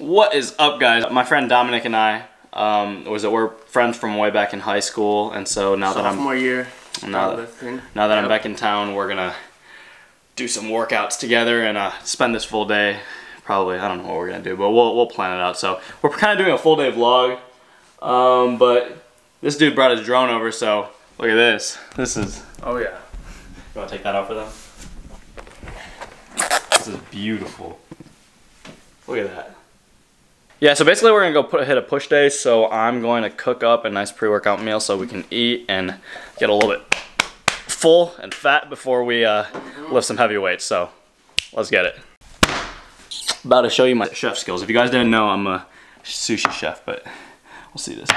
What is up, guys? My friend Dominic and I we're friends from way back in high school, and so now that I'm back in town, we're gonna do some workouts together and spend this full day. Probably, I don't know what we're gonna do, but we'll plan it out. So we're kind of doing a full day vlog, but this dude brought his drone over, so look at this. This is, oh yeah. You wanna take that out for them? This is beautiful. Look at that. Yeah, so basically we're gonna go hit a push day, so I'm going to cook up a nice pre-workout meal so we can eat and get a little bit full and fat before we lift some heavy weights, so let's get it. About to show you my chef skills. If you guys didn't know, I'm a sushi chef, but we'll see this.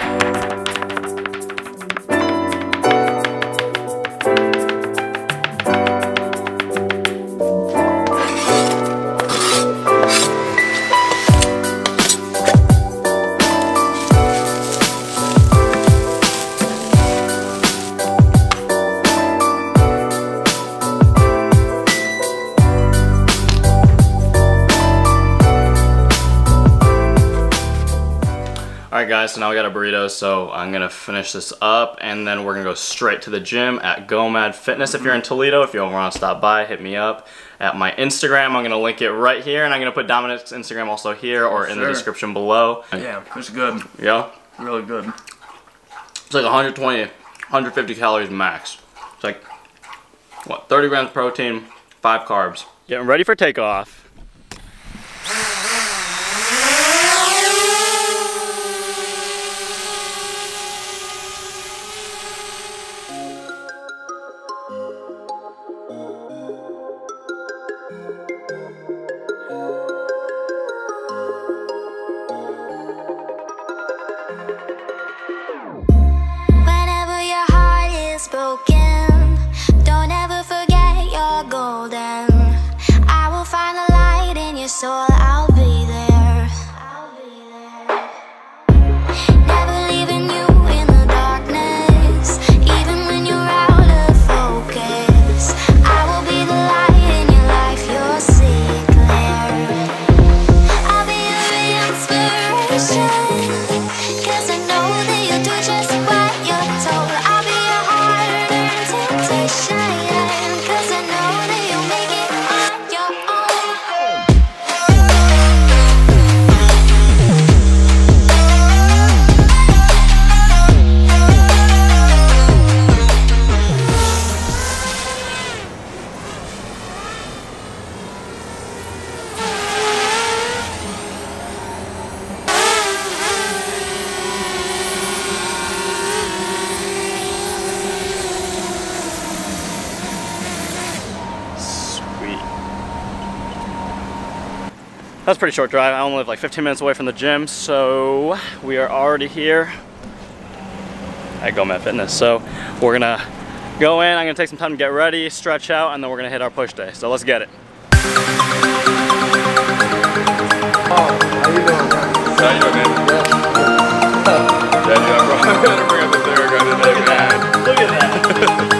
Alright guys, so now we got a burrito, so I'm gonna finish this up and then we're gonna go straight to the gym at GoMad Fitness. If you're in Toledo, if you want to stop by, hit me up at my Instagram. I'm gonna link it right here, and I'm gonna put Dominic's Instagram also here or in the description below. Yeah, it's good. Yeah? Really good. It's like 120, 150 calories max. It's like, what, 30 grams protein, 5 carbs. Getting ready for takeoff. That's a pretty short drive. I only live like 15 minutes away from the gym, so we are already here at GoMad Fitness. So we're gonna go in, I'm gonna take some time to get ready, stretch out, and then we're gonna hit our push day. So let's get it. Oh, how you doing, man? How you doing, man? Yeah. I'm gonna bring up the Theragun today, man. That. Look at that.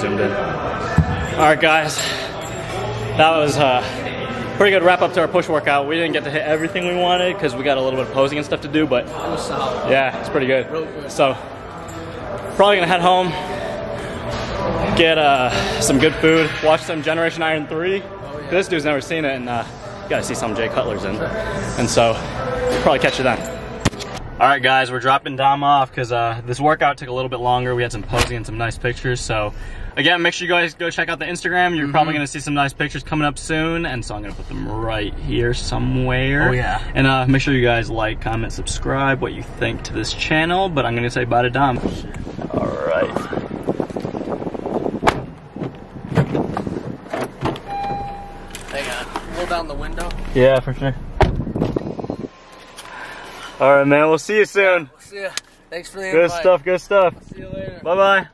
zoomed in. All right, guys, that was a pretty good wrap up to our push workout. We didn't get to hit everything we wanted because we got a little bit of posing and stuff to do, but yeah, it's pretty good. Really good. So probably gonna head home, get some good food, watch some Generation Iron 3. Oh, yeah. This dude's never seen it, and you gotta see some Jay Cutler's in, and so we'll probably catch you then. All right, guys, we're dropping Dom off because this workout took a little bit longer. We had some posing and some nice pictures. So again, make sure you guys go check out the Instagram. You're probably going to see some nice pictures coming up soon. And so I'm going to put them right here somewhere. Oh, yeah. And make sure you guys like, comment, subscribe, what you think to this channel. But I'm going to say bye to Dom. All right. Hang on. Roll down the window. Yeah, for sure. All right, man. We'll see you soon. We'll see you. Thanks for the invite. Good stuff. Good stuff. I'll see you later. Bye-bye.